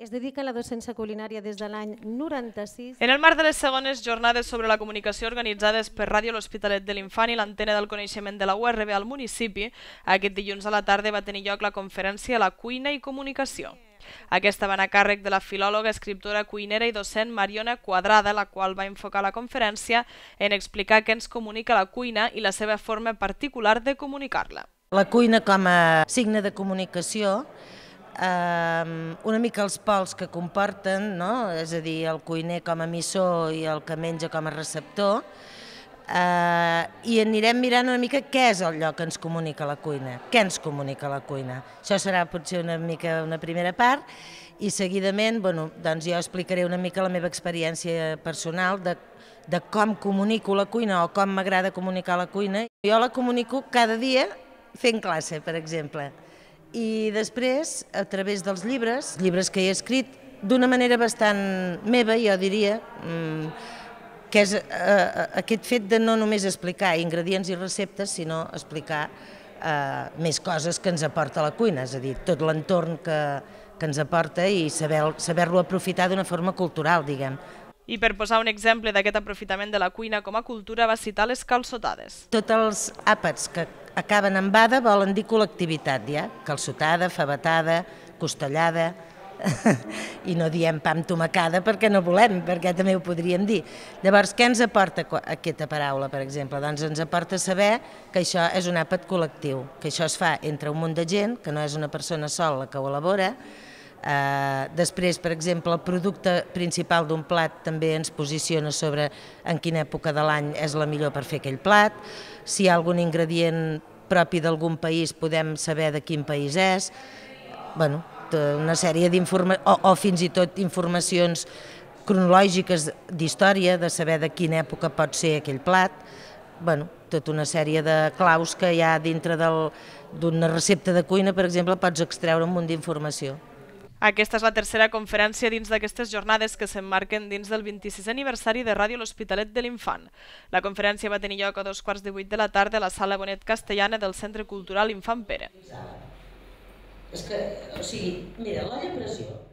Es dedica a la docència culinària des de l'any 96. En el marc de les segones jornades sobre la comunicació organitzades per Ràdio L'Hospitalet de l'Infant i l'Antena del Coneixement de la URV al municipi, aquest dilluns a la tarda va tenir lloc la conferència La Cuina i Comunicació. Aquesta va anar a càrrec de la filòloga, escriptora, cuinera i docent Mariona Cuadrada, la qual va enfocar la conferència en explicar què ens comunica la cuina i la seva forma particular de comunicar-la. La cuina com a signe de comunicació, una mica els pols que comporten, no? És a dir, el cuiner com a emissor i el que menja com a receptor, i anirem mirant una mica què és allò que ens comunica la cuina, què ens comunica la cuina. Això serà potser una mica una primera part i seguidament jo explicaré una mica la meva experiència personal de com comunico la cuina o com m'agrada comunicar la cuina. Jo la comunico cada dia fent classe, per exemple, i després a través dels llibres, llibres que he escrit d'una manera bastant meva, jo diria, que és aquest fet de no només explicar ingredients i receptes, sinó explicar més coses que ens aporta la cuina, és a dir, tot l'entorn que ens aporta i saber-lo aprofitar d'una forma cultural, diguem. I per posar un exemple d'aquest aprofitament de la cuina com a cultura va citar les calçotades. Tots els àpats que acaben amb bada volen dir col·lectivitat, ja? Calçotada, fabatada, costellada, i no diem pa amb tomacada perquè no volem, perquè també ho podríem dir. Llavors, què ens aporta aquesta paraula, per exemple? Doncs ens aporta saber que això és un àpat col·lectiu, que això es fa entre un munt de gent, que no és una persona sola que ho elabora. Després, per exemple, el producte principal d'un plat també ens posiciona sobre en quina època de l'any és la millor per fer aquell plat, si hi ha algun ingredient propi d'algun país podem saber de quin país és, una sèrie d'informacions, o fins i tot informacions cronològiques d'història, de saber de quina època pot ser aquell plat, tota una sèrie de claus que hi ha dintre d'una recepta de cuina, per exemple, pots extreure un munt d'informació. Aquesta és la tercera conferència dins d'aquestes jornades que s'emmarquen dins del 26è aniversari de Ràdio L'Hospitalet de l'Infant. La conferència va tenir lloc a 7:45 de la tarda a la sala Bonet Castellana del Centro Cultural Infant Pere. És que, mira, la depressió...